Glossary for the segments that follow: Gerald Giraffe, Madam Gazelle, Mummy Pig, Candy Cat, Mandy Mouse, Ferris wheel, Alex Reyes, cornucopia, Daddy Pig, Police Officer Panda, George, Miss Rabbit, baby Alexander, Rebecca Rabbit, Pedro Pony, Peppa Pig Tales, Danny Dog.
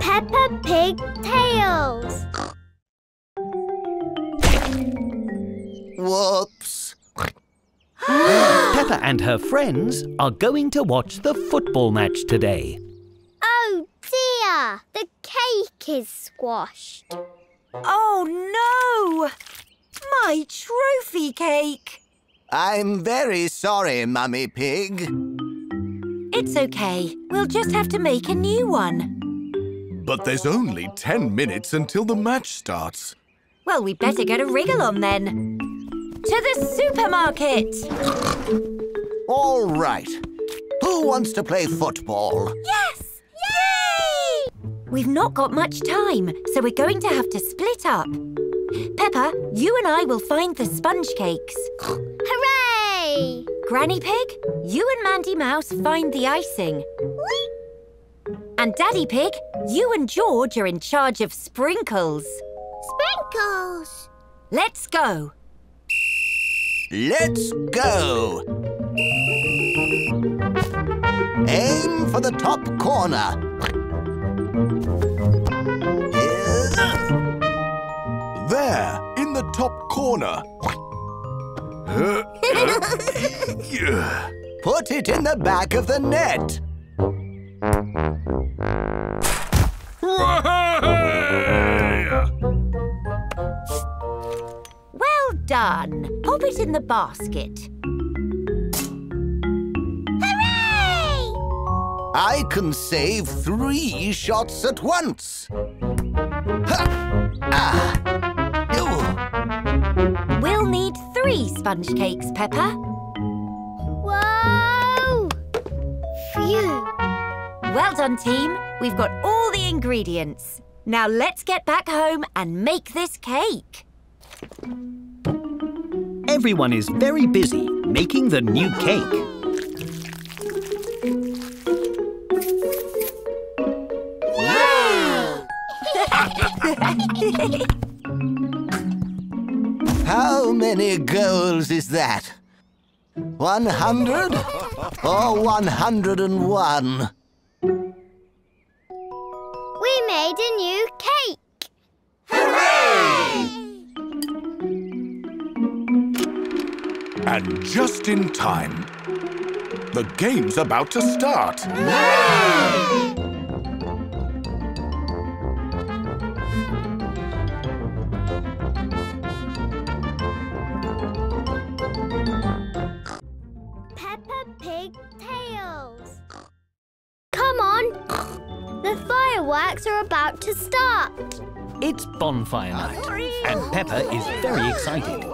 Peppa Pig Tales. Whoops. Peppa and her friends are going to watch the football match today. Oh dear, the cake is squashed. Oh no, my trophy cake. I'm very sorry, Mummy Pig. It's okay, we'll just have to make a new one. But there's only 10 minutes until the match starts. Well, we'd better get a wriggle on then. To the supermarket! All right. Who wants to play football? Yes! Yay! We've not got much time, so we're going to have to split up. Peppa, you and I will find the sponge cakes. Hooray! Granny Pig, you and Mandy Mouse find the icing. Whee! And Daddy Pig, you and George are in charge of sprinkles. Sprinkles! Let's go! Let's go! Aim for the top corner. There, in the top corner. Put it in the back of the net. Well done. Pop it in the basket. Hooray! I can save 3 shots at once. Ha! Ah! Ooh. We'll need 3 sponge cakes, Peppa. Whoa! Phew! Well done, team. We've got all the ingredients. Now let's get back home and make this cake. Everyone is very busy making the new cake. Yay! How many goals is that? 100 or 101? We made a new cake! Hooray! And just in time. The game's about to start. Yay! Peppa Pig Tales. Come on. The fireworks are about to start. It's bonfire night, and Peppa is very excited.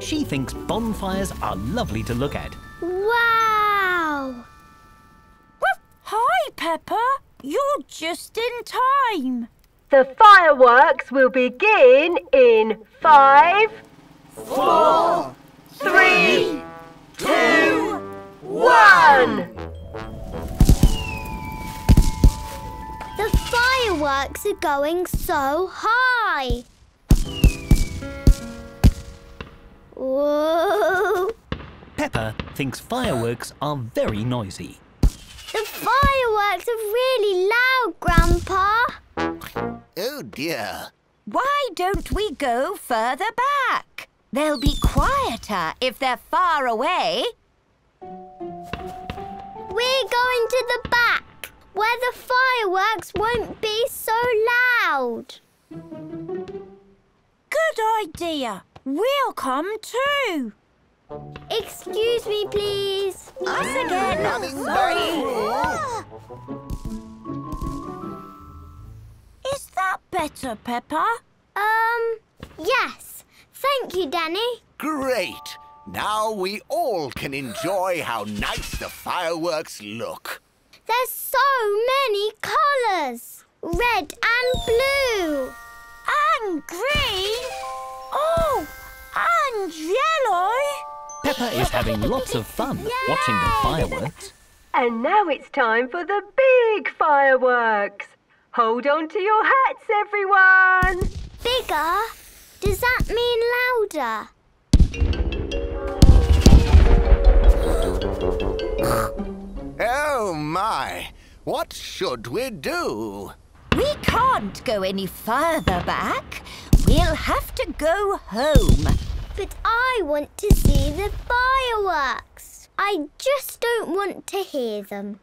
She thinks bonfires are lovely to look at. Wow! Hi, Peppa. You're just in time. The fireworks will begin in 5, 4, 3, 2, 1. The fireworks are going so high. Whoa! Peppa thinks fireworks are very noisy. The fireworks are really loud, Grandpa. Oh dear. Why don't we go further back? They'll be quieter if they're far away. We're going to the back, where the fireworks won't be so loud. Good idea. We'll come too. Excuse me, please. Us again. Sorry. Is that better, Peppa? Yes. Thank you, Danny. Great. Now we all can enjoy how nice the fireworks look. There's so many colours. Red and blue. And green. Oh! And yellow! Peppa is having lots of fun watching the fireworks. And now it's time for the big fireworks. Hold on to your hats, everyone. Bigger? Does that mean louder? Oh, my! What should we do? We can't go any further back. We'll have to go home. But I want to see the fireworks. I just don't want to hear them.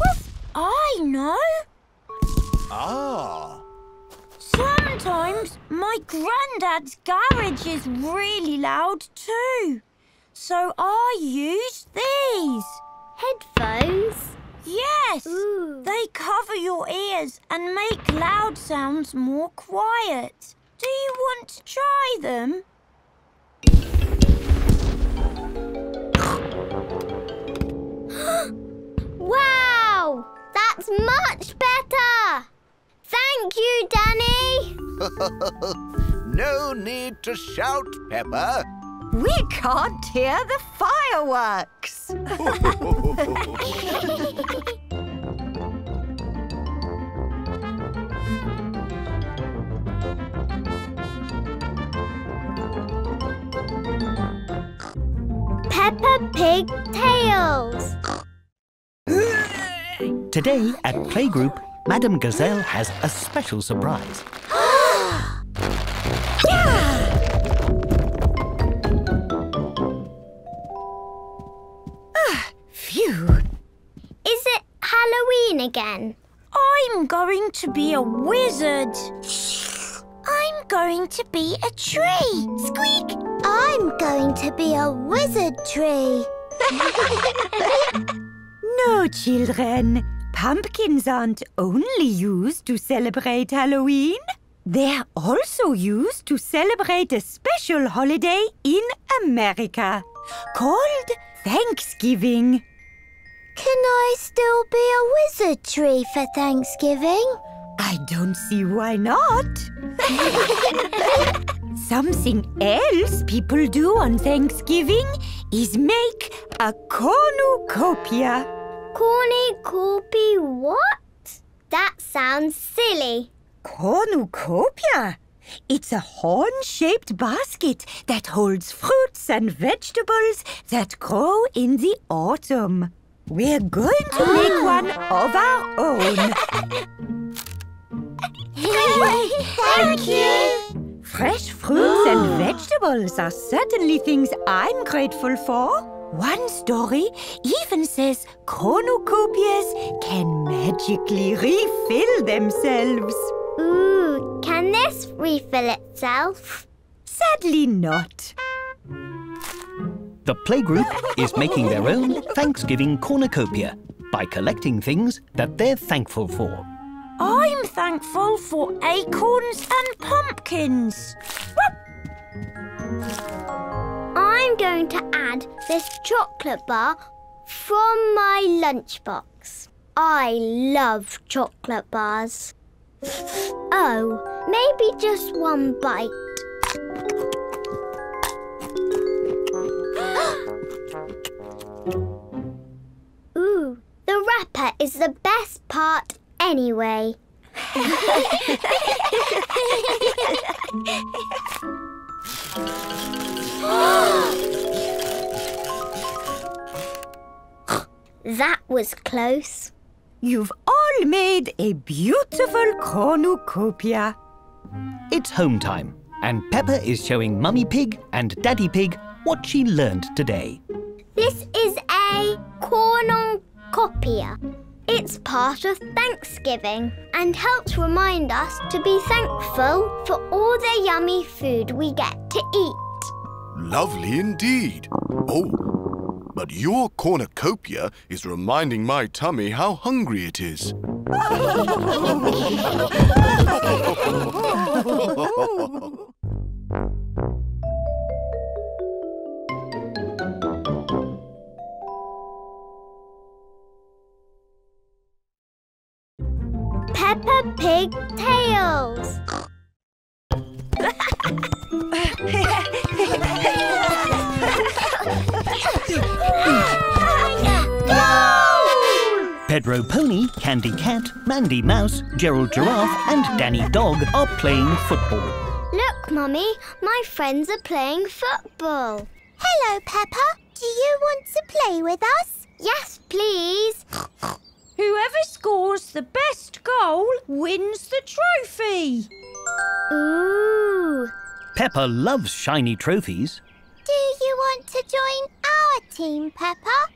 Woof, I know. Ah. Sometimes my granddad's garage is really loud too. So I use these. Headphones? Yes. Ooh. They cover your ears and make loud sounds more quiet. Do you want to try them? Wow! That's much better! Thank you, Danny! No need to shout, Peppa. We can't hear the fireworks. Peppa Pig Tales. Today at Playgroup, Madam Gazelle has a special surprise. Phew. Is it Halloween again? I'm going to be a wizard. I'm going to be a tree. Squeak! I'm going to be a wizard tree. No, children. Pumpkins aren't only used to celebrate Halloween. They're also used to celebrate a special holiday in America called Thanksgiving. Can I still be a wizard tree for Thanksgiving? I don't see why not. Something else people do on Thanksgiving is make a cornucopia. Cornucopia what? That sounds silly. Cornucopia? It's a horn-shaped basket that holds fruits and vegetables that grow in the autumn. We're going to make one of our own. Thank you! Fresh fruits and vegetables are certainly things I'm grateful for. One story even says cornucopias can magically refill themselves. Ooh, can this refill itself? Sadly not. The playgroup is making their own Thanksgiving cornucopia by collecting things that they're thankful for. I'm thankful for acorns and pumpkins. Whoop. I'm going to add this chocolate bar from my lunchbox. I love chocolate bars. Oh, maybe just one bite. Ooh, the wrapper is the best part anyway. That was close. You've all made a beautiful cornucopia. It's home time, and Peppa is showing Mummy Pig and Daddy Pig what she learned today. This is a cornucopia. It's part of Thanksgiving and helps remind us to be thankful for all the yummy food we get to eat. Lovely indeed. Oh, but your cornucopia is reminding my tummy how hungry it is. Peppa Pig Tales. Pedro Pony, Candy Cat, Mandy Mouse, Gerald Giraffe and Danny Dog are playing football. Look, Mummy, my friends are playing football. Hello, Peppa. Do you want to play with us? Yes, please. Whoever scores the best goal wins the trophy. Ooh. Peppa loves shiny trophies. Do you want to join our team, Peppa?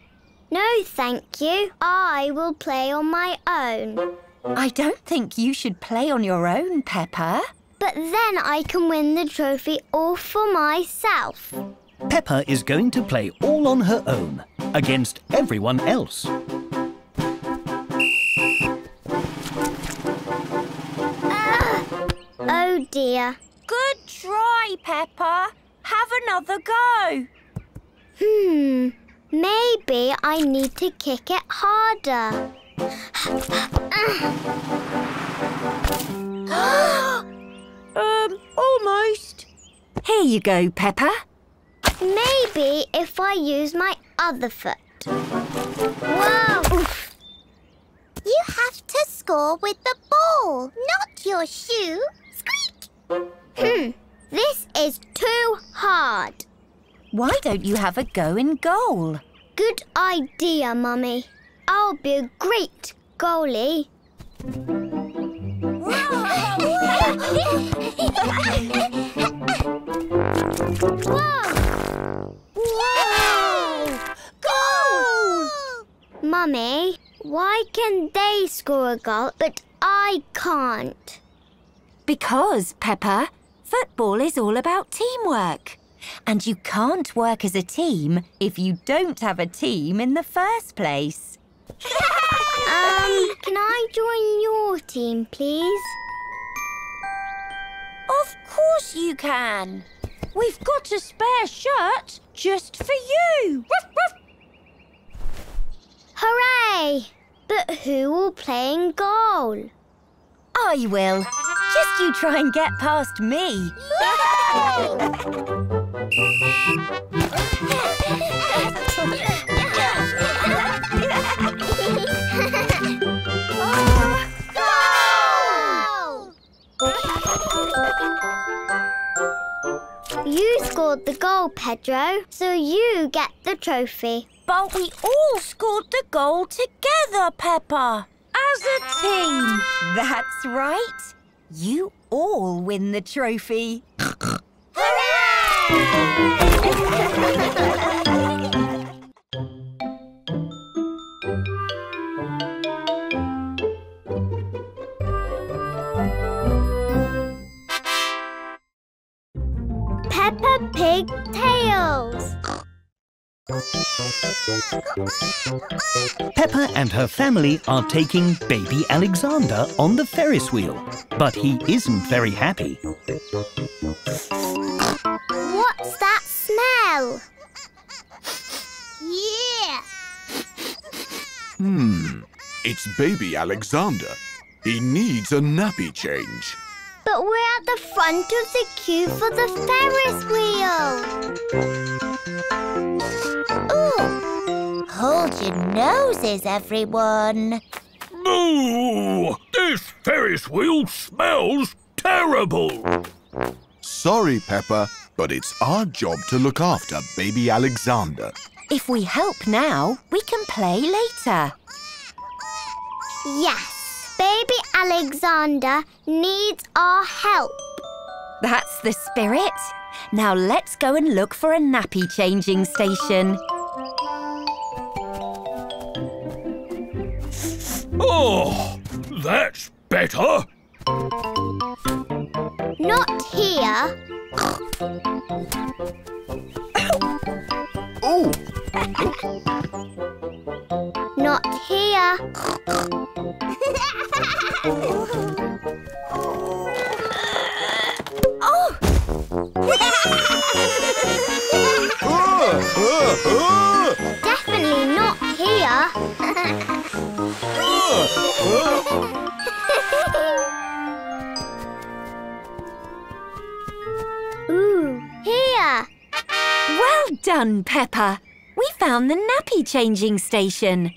No, thank you. I will play on my own. I don't think you should play on your own, Peppa. But then I can win the trophy all for myself. Peppa is going to play all on her own, against everyone else. Oh dear. Good try, Peppa. Have another go. Maybe I need to kick it harder. Almost. Here you go, Peppa. Maybe if I use my other foot. Whoa! Oof. You have to score with the ball, not your shoe. Squeak! This is too hard. Why don't you have a go in goal? Good idea, Mummy. I'll be a great goalie. Whoa! Whoa! Goal! Mummy, why can they score a goal but I can't? Because, Peppa, football is all about teamwork. And you can't work as a team if you don't have a team in the first place. Can I join your team, please? Of course you can. We've got a spare shirt just for you. Ruff, ruff. Hooray! But who will play in goal? I will. Just you try and get past me. Yay! Oh, goal! You scored the goal, Pedro, so you get the trophy. But we all scored the goal together, Peppa. As a team. That's right. You all win the trophy. Hooray! Peppa Pig Tales. Peppa and her family are taking baby Alexander on the Ferris wheel, but he isn't very happy. What's that smell? Yeah! It's baby Alexander. He needs a nappy change. But we're at the front of the queue for the Ferris wheel. Ooh! Hold your noses, everyone. Boo! This Ferris wheel smells terrible. Sorry, Peppa, but it's our job to look after baby Alexander. If we help now, we can play later. Yes. Baby Alexander needs our help. That's the spirit. Now let's go and look for a nappy changing station. Oh, that's better. Not here. Oh. Not here. Oh! Definitely not here. Ooh, here. Well done, Peppa. We found the nappy changing station.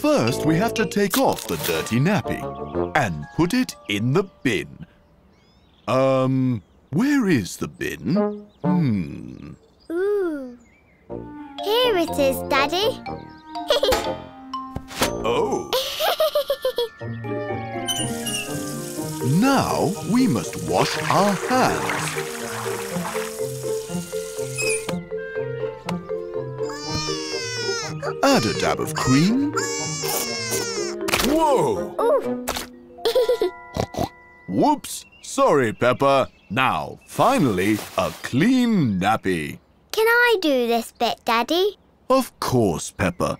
First, we have to take off the dirty nappy and put it in the bin. Where is the bin? it is, Daddy. Oh. Now we must wash our hands. Add a dab of cream. Whoa! Whoops! Sorry, Peppa. Now, finally, a clean nappy. Can I do this bit, Daddy? Of course, Peppa.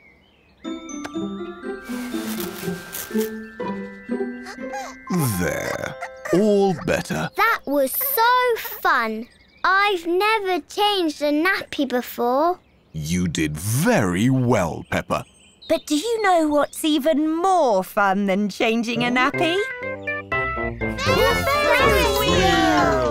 There. All better. That was so fun. I've never changed a nappy before. You did very well, Peppa. But do you know what's even more fun than changing a nappy? The Ferris wheel!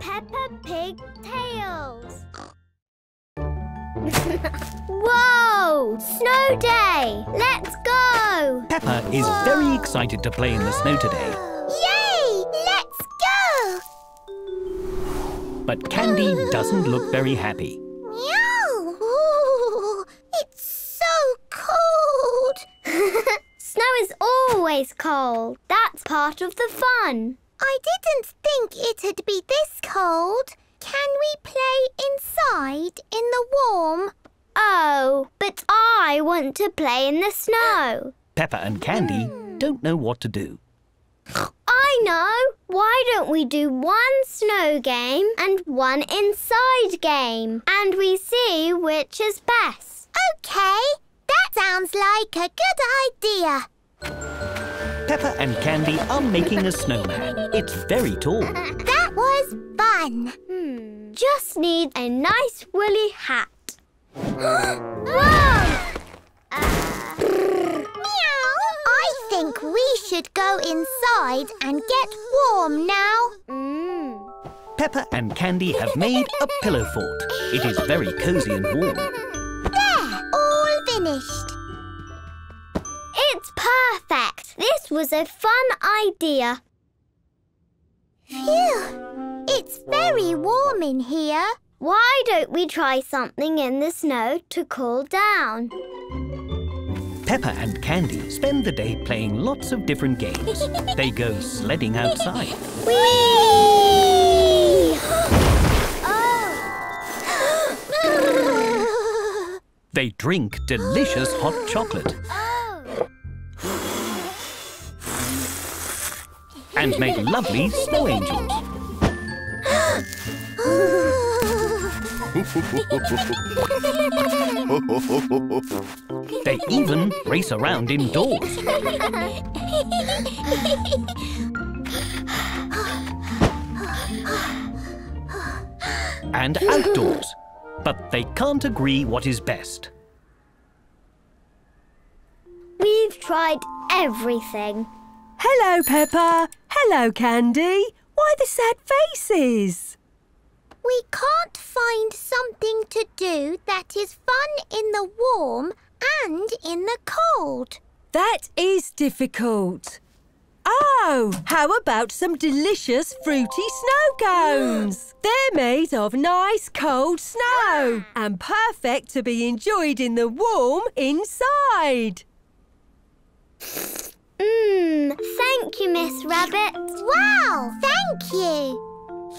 Peppa Pig Tales! Whoa! Snow day! Let's go! Peppa is very excited to play in the snow today. Yay! Let's go! But Candy doesn't look very happy. Meow! Ooh, it's so cold! Snow is always cold. That's part of the fun. I didn't think it'd be this cold. Can we play inside in the warm? Oh, but I want to play in the snow. Peppa and Candy don't know what to do. I know. Why don't we do one snow game and one inside game? And we see which is best. OK, that sounds like a good idea. Peppa and Candy are making a snowman. It's very tall. That was fun. Just need a nice woolly hat. Whoa! Meow! I think we should go inside and get warm now. Peppa and Candy have made a pillow fort. It is very cozy and warm. There! All finished. It's perfect. This was a fun idea. Phew! It's very warm in here. Why don't we try something in the snow to cool down? Peppa and Candy spend the day playing lots of different games. They go sledding outside. Whee! Oh. They drink delicious hot chocolate. Oh. And make lovely snow angels. They even race around indoors. And outdoors. But they can't agree what is best. We've tried everything. Hello, Peppa. Hello, Candy. Why the sad faces? We can't find something to do that is fun in the warm and in the cold. That is difficult. Oh, how about some delicious fruity snow cones? They're made of nice cold snow and perfect to be enjoyed in the warm inside. Thank you, Miss Rabbit. Wow, thank you.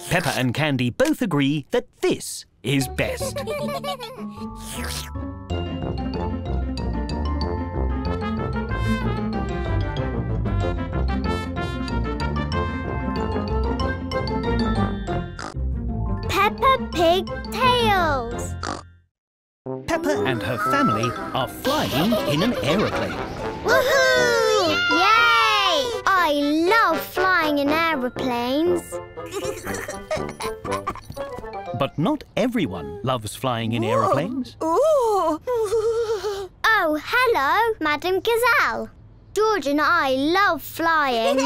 Peppa and Candy both agree that this is best. Peppa Pig Tales. Peppa and her family are flying in an aeroplane. Woohoo! Yay! I love flying in aeroplanes. But not everyone loves flying in aeroplanes. Oh, hello, Madam Gazelle. George and I love flying.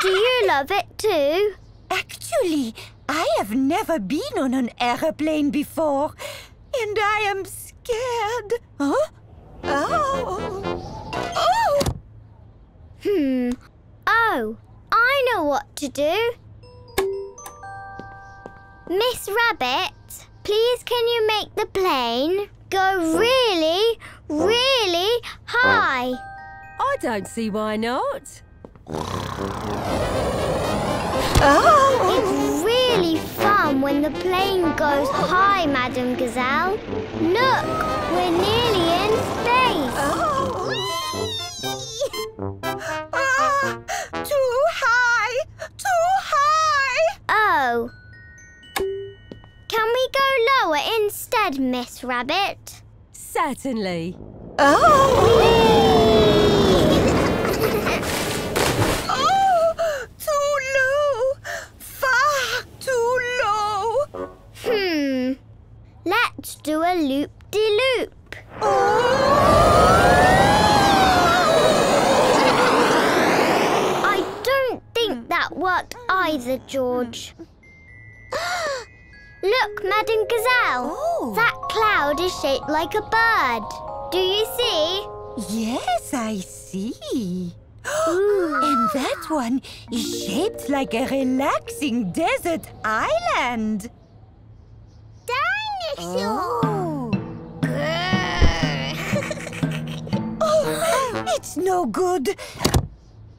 Do you love it too? Actually, I have never been on an aeroplane before. And I am scared. Huh? Oh! Oh! know. I know what to do. Miss Rabbit, please can you make the plane go really, really high? I don't see why not. Oh! It's really fun when the plane goes high, Madam Gazelle. Look, we're nearly in space. Oh! Too high! Too high! Oh. Can we go lower instead, Miss Rabbit? Certainly. Oh! Whee! Let's do a loop-de-loop. Oh! I don't think that worked either, George. Look, Madam Gazelle. Oh. That cloud is shaped like a bird. Do you see? Yes, I see. And that one is shaped like a relaxing desert island. Oh. Oh, it's no good.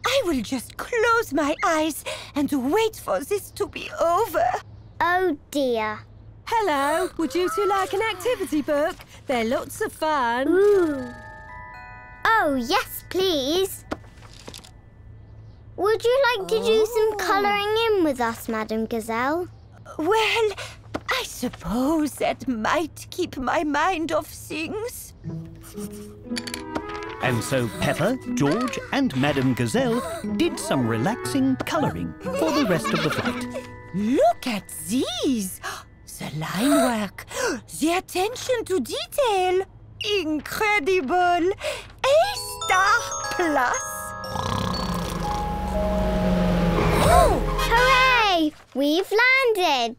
I will just close my eyes and wait for this to be over. Oh, dear. Hello. Would you two like an activity book? They're lots of fun. Ooh. Oh, yes, please. Would you like to do some colouring in with us, Madam Gazelle? Well, I suppose that might keep my mind off things. And so Peppa, George and Madam Gazelle did some relaxing colouring for the rest of the flight. Look at these! The line work, the attention to detail. Incredible! A+ Oh! Hooray! We've landed!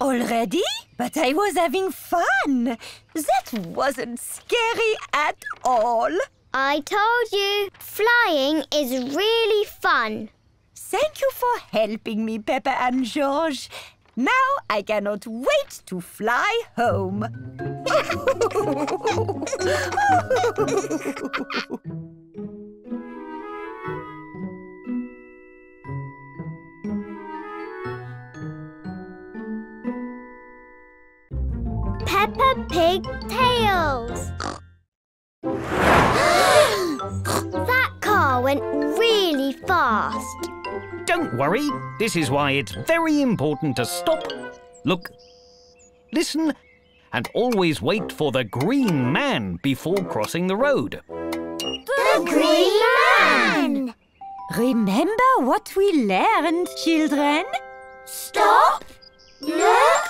Already? But I was having fun. That wasn't scary at all. I told you, flying is really fun. Thank you for helping me, Peppa and George. Now I cannot wait to fly home. Peppa Pig Tales. That car went really fast. Don't worry. This is why it's very important to stop, look, listen, and always wait for the green man before crossing the road. The green man! Remember what we learned, children? Stop, look,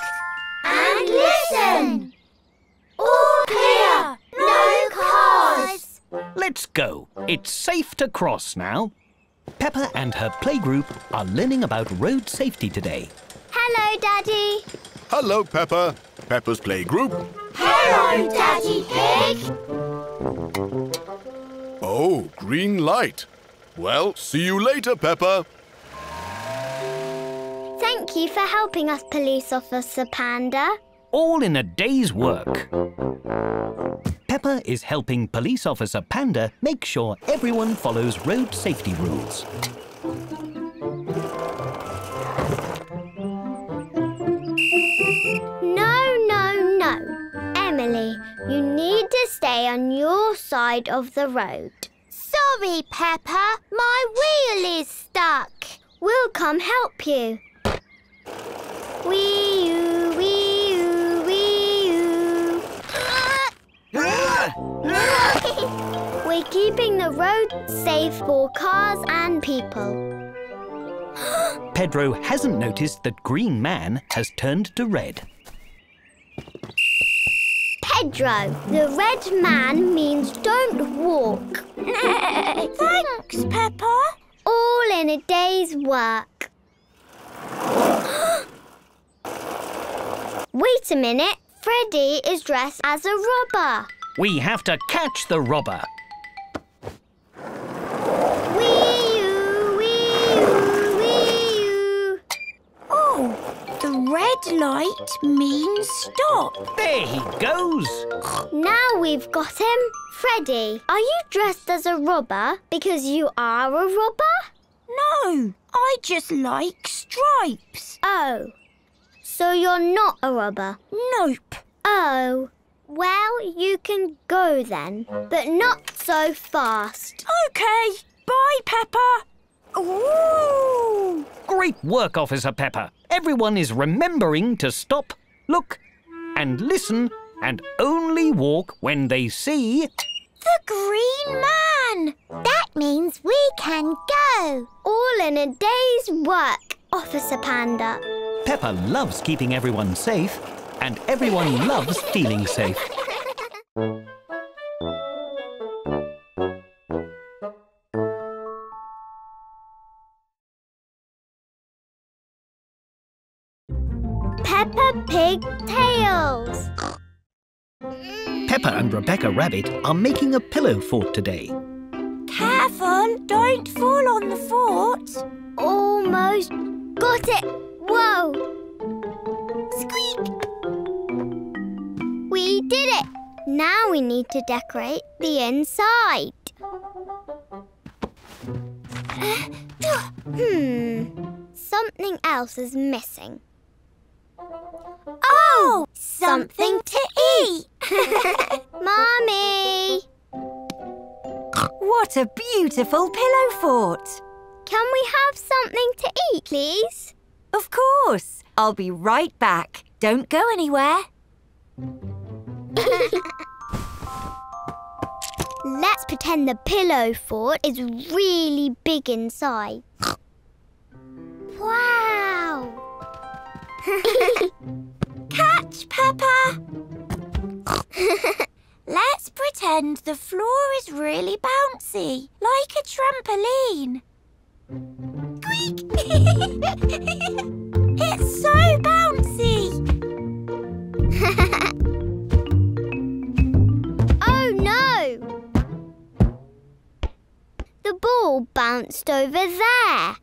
and listen! All clear! No cars! Let's go. It's safe to cross now. Peppa and her playgroup are learning about road safety today. Hello, Daddy. Hello, Peppa. Peppa's playgroup. Hello, Daddy Pig. Oh, green light. Well, see you later, Peppa. Thank you for helping us, Police Officer Panda. All in a day's work. Peppa is helping Police Officer Panda make sure everyone follows road safety rules. No, no, no. Emily, you need to stay on your side of the road. Sorry, Peppa. My wheel is stuck. We'll come help you. Wee-oo, wee-oo, wee-oo. We're keeping the road safe for cars and people. Pedro hasn't noticed that Green Man has turned to red. Pedro, the red man means don't walk. Thanks, Peppa. All in a day's work. Wait a minute. Freddy is dressed as a robber. We have to catch the robber. Whee! red light means stop. There he goes. Now we've got him. Freddy, are you dressed as a robber because you are a robber? No, I just like stripes. Oh, so you're not a robber? Nope. Oh, well, you can go then, but not so fast. OK, bye, Peppa. Ooh! Great work, Officer Peppa. Everyone is remembering to stop, look and listen and only walk when they see... the Green Man! That means we can go! All in a day's work, Officer Panda. Peppa loves keeping everyone safe, and everyone loves feeling safe. Peppa Pig Tales! Peppa and Rebecca Rabbit are making a pillow fort today. Careful, don't fall on the fort. Almost got it. Whoa! Squeak! We did it. Now we need to decorate the inside. Something else is missing. Oh! Something to eat! Mummy! What a beautiful pillow fort! Can we have something to eat, please? Of course! I'll be right back. Don't go anywhere. Let's pretend the pillow fort is really big inside. Wow! Catch, Peppa! Let's pretend the floor is really bouncy, like a trampoline. Squeak! It's so bouncy! Oh no! The ball bounced over there.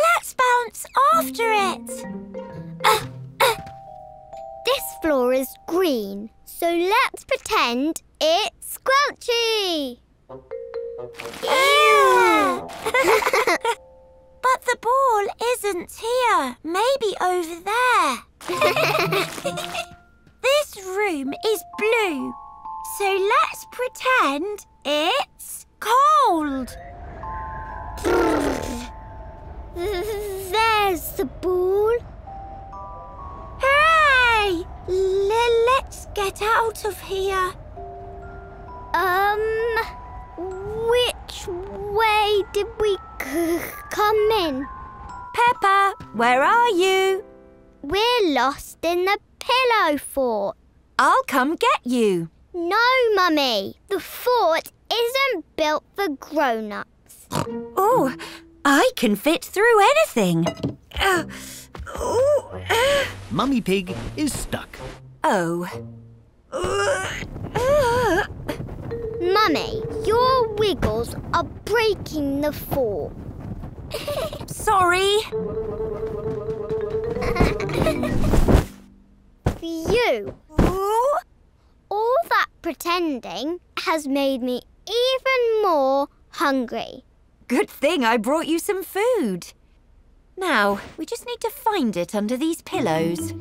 Let's bounce after it. This floor is green, so let's pretend it's squelchy. Yeah! But the ball isn't here, maybe over there. This room is blue, so let's pretend it's cold. There's the ball. Hooray! Let's get out of here. Which way did we come in? Peppa, where are you? We're lost in the pillow fort. I'll come get you. No, Mummy. The fort isn't built for grown-ups. Oh, I can fit through anything. Mummy Pig is stuck. Oh. Mummy, your wiggles are breaking the fort. Sorry. Phew. All that pretending has made me even more hungry. Good thing I brought you some food. Now, we just need to find it under these pillows.